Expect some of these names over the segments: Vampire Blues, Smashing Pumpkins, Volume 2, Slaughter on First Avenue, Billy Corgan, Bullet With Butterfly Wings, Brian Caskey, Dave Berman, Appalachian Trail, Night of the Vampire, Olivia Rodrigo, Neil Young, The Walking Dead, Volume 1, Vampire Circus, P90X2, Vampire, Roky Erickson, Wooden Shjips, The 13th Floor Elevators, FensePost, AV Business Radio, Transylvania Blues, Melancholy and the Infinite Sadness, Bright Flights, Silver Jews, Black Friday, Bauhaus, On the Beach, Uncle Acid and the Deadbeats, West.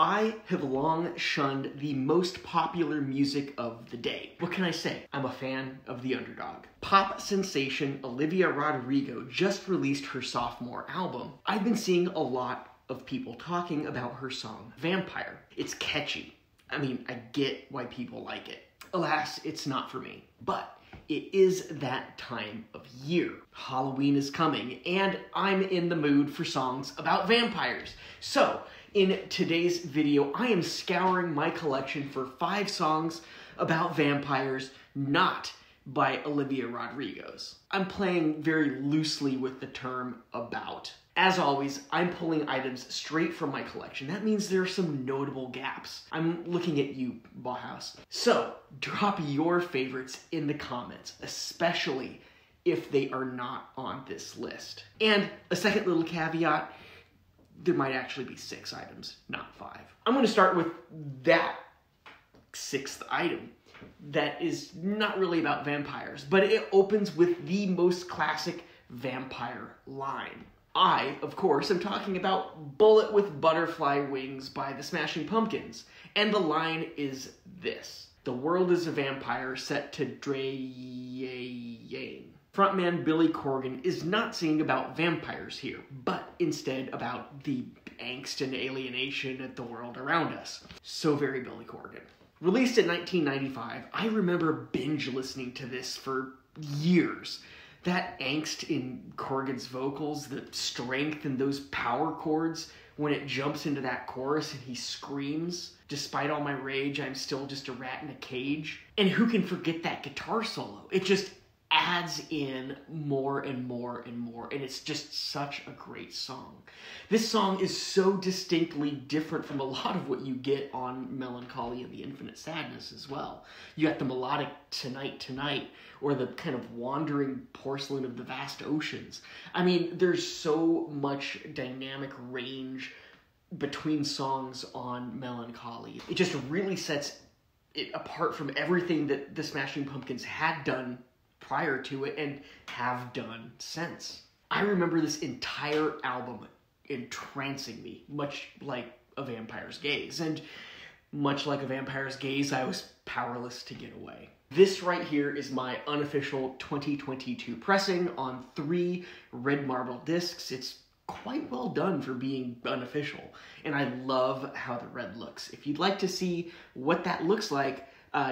I have long shunned the most popular music of the day. What can I say? I'm a fan of the underdog. Pop sensation Olivia Rodrigo just released her sophomore album. I've been seeing a lot of people talking about her song, Vampire. It's catchy. I mean, I get why people like it. Alas, it's not for me, but it is that time of year. Halloween is coming, and I'm in the mood for songs about vampires. So, in today's video, I am scouring my collection for 5 songs about vampires, not by Olivia Rodrigo. I'm playing very loosely with the term about. As always, I'm pulling items straight from my collection. That means there are some notable gaps. I'm looking at you, Bauhaus. So, drop your favorites in the comments, especially if they are not on this list. And a second little caveat, there might actually be 6 items, not 5. I'm gonna start with that 6th item that is not really about vampires, but it opens with the most classic vampire line. I, of course, am talking about Bullet With Butterfly Wings by the Smashing Pumpkins, and the line is this. The world is a vampire set to drain. Frontman Billy Corgan is not singing about vampires here, but instead about the angst and alienation at the world around us. So very Billy Corgan. Released in 1995, I remember binge listening to this for years. That angst in Corgan's vocals, the strength in those power chords, when it jumps into that chorus and he screams, despite all my rage, I'm still just a rat in a cage. And who can forget that guitar solo? It just adds in more and more and more, and it's just such a great song. This song is so distinctly different from a lot of what you get on Melancholy and the Infinite Sadness as well. You got the melodic Tonight, Tonight, or the kind of wandering porcelain of the vast oceans. I mean, there's so much dynamic range between songs on Melancholy. It just really sets it apart from everything that the Smashing Pumpkins had done prior to it and have done since. I remember this entire album entrancing me, much like a vampire's gaze. And much like a vampire's gaze, I was powerless to get away. This right here is my unofficial 2022 pressing on 3 red marble discs. It's quite well done for being unofficial, and I love how the red looks. If you'd like to see what that looks like,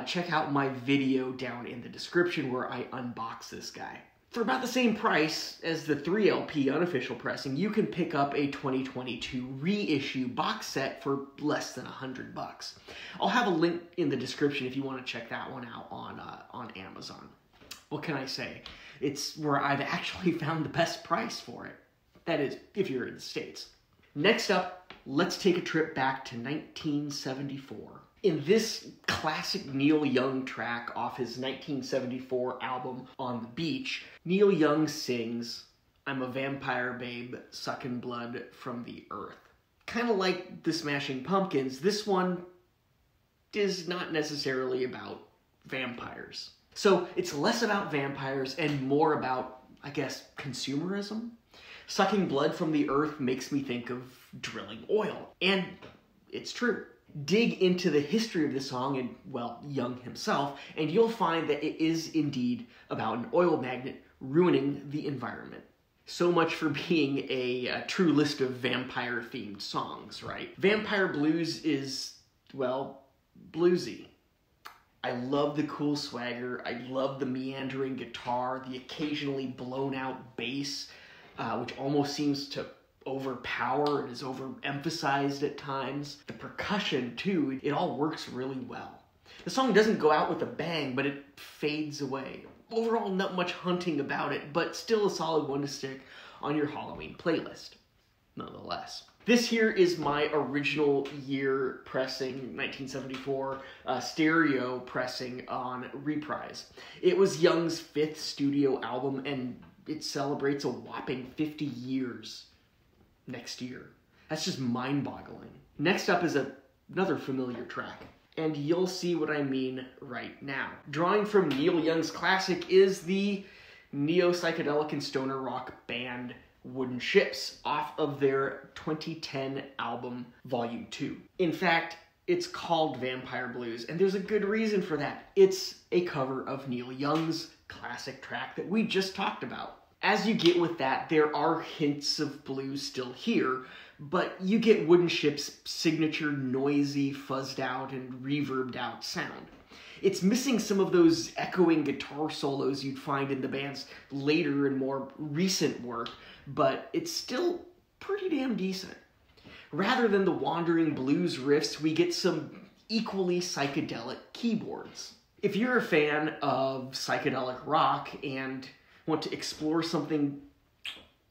check out my video down in the description where I unbox this guy. For about the same price as the 3LP unofficial pressing, you can pick up a 2022 reissue box set for less than $100. I'll have a link in the description if you want to check that one out on Amazon. What can I say? It's where I've actually found the best price for it. That is, if you're in the States. Next up, let's take a trip back to 1974. In this classic Neil Young track off his 1974 album, On the Beach, Neil Young sings, I'm a vampire babe sucking blood from the earth. Kind of like the Smashing Pumpkins, this one is not necessarily about vampires. So it's less about vampires and more about, I guess, consumerism. Sucking blood from the earth makes me think of drilling oil, and it's true. Dig into the history of the song and, well, Young himself, and you'll find that it is indeed about an oil magnet ruining the environment. So much for being a true list of vampire-themed songs, right? Vampire Blues is, well, bluesy. I love the cool swagger, I love the meandering guitar, the occasionally blown-out bass, which almost seems to overpower and is overemphasized at times. The percussion too, it all works really well. The song doesn't go out with a bang, but it fades away. Overall, not much hunting about it, but still a solid one to stick on your Halloween playlist, nonetheless. This here is my original year pressing, 1974, stereo pressing on Reprise. It was Young's 5th studio album, and it celebrates a whopping 50 years. Next year. That's just mind-boggling. Next up is another familiar track, and you'll see what I mean right now. Drawing from Neil Young's classic is the neo-psychedelic and stoner rock band Wooden Shjips off of their 2010 album, Volume 2. In fact, it's called Vampire Blues, and there's a good reason for that. It's a cover of Neil Young's classic track that we just talked about. As you get with that, there are hints of blues still here, but you get Wooden Shjips' signature noisy, fuzzed out, and reverbed out sound. It's missing some of those echoing guitar solos you'd find in the band's later and more recent work, but it's still pretty damn decent. Rather than the wandering blues riffs, we get some equally psychedelic keyboards. If you're a fan of psychedelic rock and want to explore something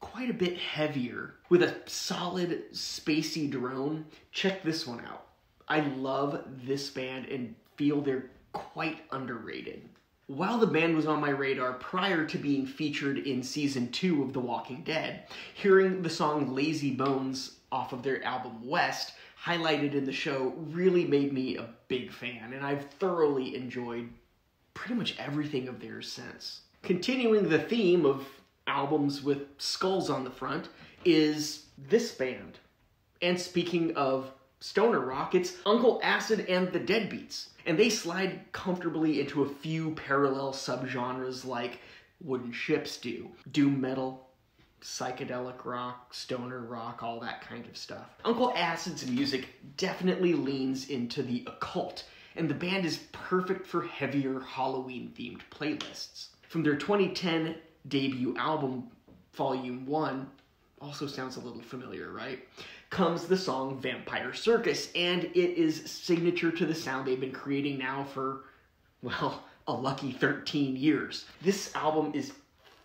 quite a bit heavier with a solid, spacey drone, check this one out. I love this band and feel they're quite underrated. While the band was on my radar prior to being featured in Season 2 of The Walking Dead, hearing the song Lazy Bones off of their album West, highlighted in the show, really made me a big fan, and I've thoroughly enjoyed pretty much everything of theirs since. Continuing the theme of albums with skulls on the front is this band. And speaking of stoner rock, it's Uncle Acid and the Deadbeats, and they slide comfortably into a few parallel subgenres like Wooden Shjips do. Doom metal, psychedelic rock, stoner rock, all that kind of stuff. Uncle Acid's music definitely leans into the occult, and the band is perfect for heavier Halloween-themed playlists. From their 2010 debut album, Volume 1, also sounds a little familiar, right? Comes the song Vampire Circus, and it is signature to the sound they've been creating now for, well, a lucky 13 years. This album is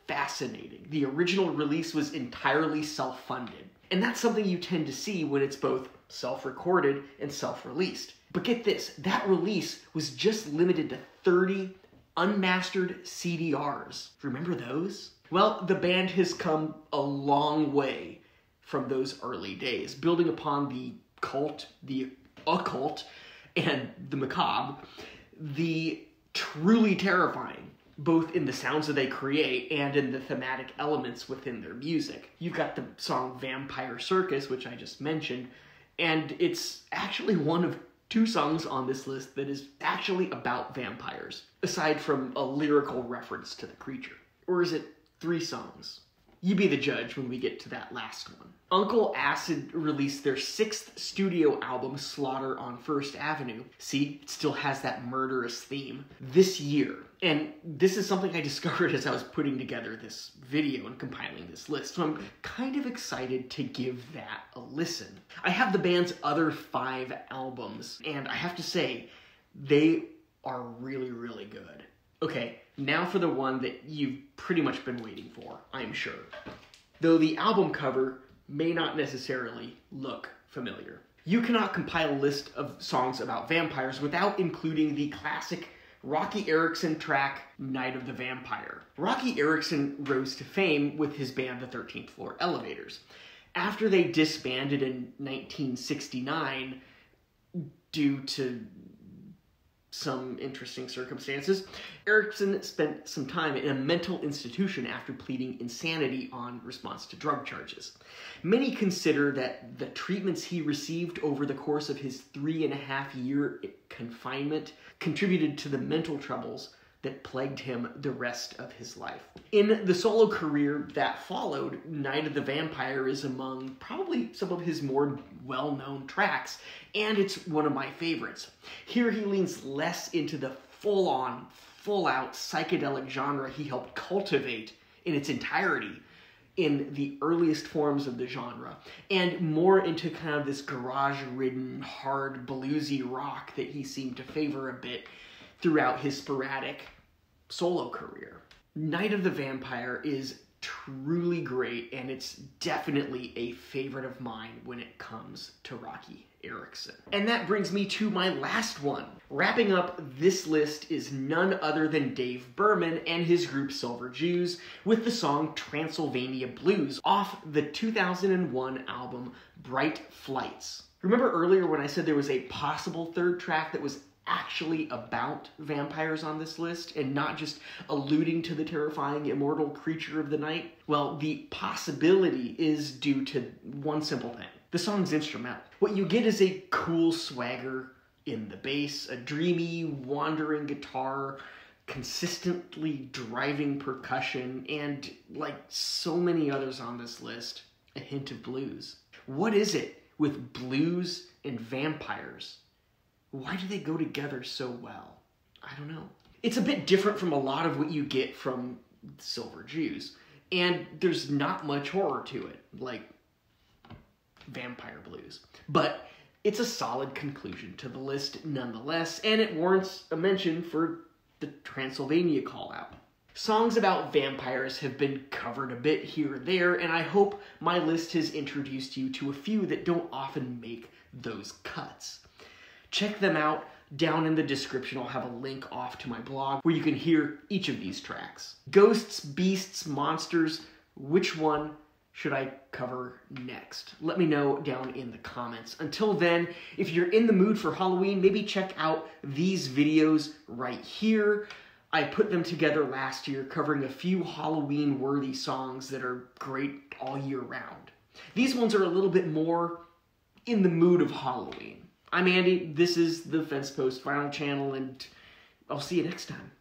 fascinating. The original release was entirely self-funded, and that's something you tend to see when it's both self-recorded and self-released. But get this, that release was just limited to 30 unmastered CDRs. Remember those? Well, the band has come a long way from those early days, building upon the occult, and the macabre, the truly terrifying, both in the sounds that they create and in the thematic elements within their music. You've got the song Vampire Circus, which I just mentioned, and it's actually one of two songs on this list that is actually about vampires, aside from a lyrical reference to the creature. Or is it three songs? You be the judge when we get to that last one. Uncle Acid released their 6th studio album, Slaughter on First Avenue. See, it still has that murderous theme. This year, and this is something I discovered as I was putting together this video and compiling this list, so I'm kind of excited to give that a listen. I have the band's other 5 albums, and I have to say, they are really, really good. Okay, now for the one that you've pretty much been waiting for, I'm sure. Though the album cover may not necessarily look familiar. You cannot compile a list of songs about vampires without including the classic Roky Erickson track, Night of the Vampire. Roky Erickson rose to fame with his band, The 13th Floor Elevators. After they disbanded in 1969, due to some interesting circumstances, Erickson spent some time in a mental institution after pleading insanity on response to drug charges. Many consider that the treatments he received over the course of his 3.5-year confinement contributed to the mental troubles that plagued him the rest of his life. In the solo career that followed, Night of the Vampire is among probably some of his more well-known tracks, and it's one of my favorites. Here he leans less into the full-on, full-out psychedelic genre he helped cultivate in its entirety in the earliest forms of the genre, and more into kind of this garage-ridden, hard, bluesy rock that he seemed to favor a bit throughout his sporadic solo career. Night of the Vampire is truly great, and it's definitely a favorite of mine when it comes to Roky Erickson. And that brings me to my last one. Wrapping up this list is none other than Dave Berman and his group Silver Jews with the song Transylvania Blues off the 2001 album Bright Flights. Remember earlier when I said there was a possible third track that was actually about vampires on this list and not just alluding to the terrifying immortal creature of the night? Well, the possibility is due to one simple thing. The song's instrumental. What you get is a cool swagger in the bass, a dreamy, wandering guitar, consistently driving percussion, and, like so many others on this list, a hint of blues. What is it with blues and vampires? Why do they go together so well? I don't know. It's a bit different from a lot of what you get from Silver Jews, and there's not much horror to it, like Vampire Blues. But it's a solid conclusion to the list nonetheless, and it warrants a mention for the Transylvania call-out. Songs about vampires have been covered a bit here and there, and I hope my list has introduced you to a few that don't often make those cuts. Check them out. Down in the description, I'll have a link off to my blog where you can hear each of these tracks. Ghosts, beasts, monsters, which one should I cover next? Let me know down in the comments. Until then, if you're in the mood for Halloween, maybe check out these videos right here. I put them together last year, covering a few Halloween-worthy songs that are great all year round. These ones are a little bit more in the mood of Halloween. I'm Andy, this is the FensePost Final Channel, and I'll see you next time.